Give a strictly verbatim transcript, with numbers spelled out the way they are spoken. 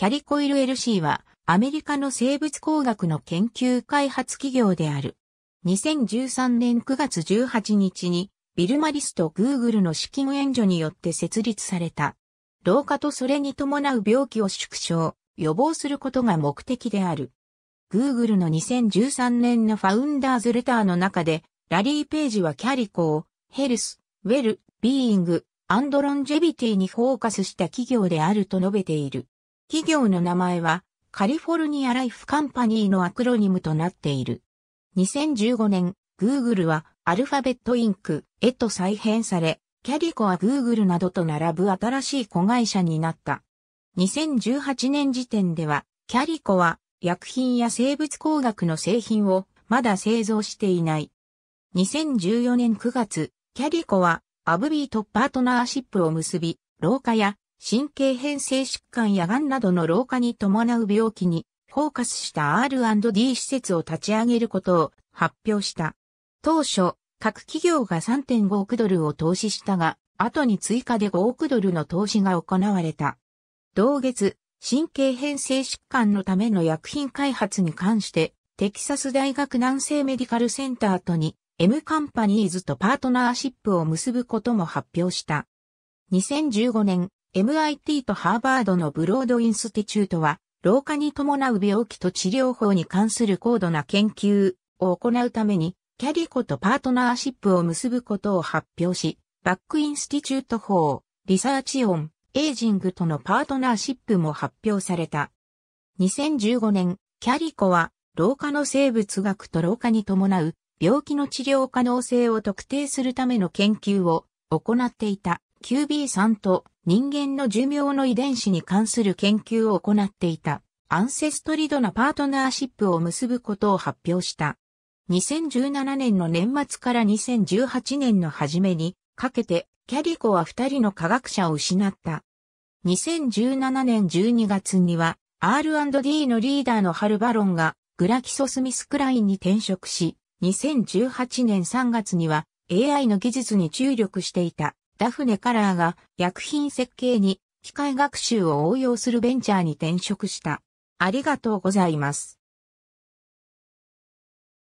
キャリコイル エルシー はアメリカの生物工学の研究開発企業である。にせんじゅうさんねんくがつじゅうはちにちにビル・マリスとグーグルの資金援助によって設立された。老化とそれに伴う病気を縮小、予防することが目的である。グーグルのにせんじゅうさんねんのファウンダーズレターの中で、ラリー・ページはキャリコをヘルス、ウェル、ビーイング、アンドロンジェビティにフォーカスした企業であると述べている。企業の名前はカリフォルニア・ライフ・カンパニーのアクロニムとなっている。にせんじゅうごねん、Google はアルファベットインクへと再編され、キャリコは Google などと並ぶ新しい子会社になった。にせんじゅうはちねん時点では、キャリコは薬品や生物工学の製品をまだ製造していない。にせんじゅうよねんくがつ、キャリコはAbbVieとパートナーシップを結び、老化や神経変性疾患や癌などの老化に伴う病気にフォーカスした アールアンドディー 施設を立ち上げることを発表した。当初、各企業が さんてんごおくドルを投資したが、後に追加でごおくドルの投資が行われた。同月、神経変性疾患のための薬品開発に関して、テキサス大学南西メディカルセンターとに、M カンパニーズとパートナーシップを結ぶことも発表した。にせんじゅうごねん、エムアイティー とハーバードのブロードインスティチュートは、老化に伴う病気と治療法に関する高度な研究を行うために、キャリコとパートナーシップを結ぶことを発表し、バックインスティチュートフォー、リサーチオン、エイジングとのパートナーシップも発表された。にせんじゅうごねん、キャリコは、老化の生物学と老化に伴う病気の治療可能性を特定するための研究を行っていた。キュービースリー と人間の寿命の遺伝子に関する研究を行っていたアンセストリドなパートナーシップを結ぶことを発表した。にせんじゅうななねんの年末からにせんじゅうはちねんの初めにかけてキャリコはふたりの科学者を失った。にせんじゅうななねんじゅうにがつには アールアンドディー のリーダーのハル・バロンがグラキソスミスクラインに転職し、にせんじゅうはちねんさんがつには エーアイ の技術に注力していた。Daphne Kollerが薬品設計に機械学習を応用するベンチャーに転職した。ありがとうございます。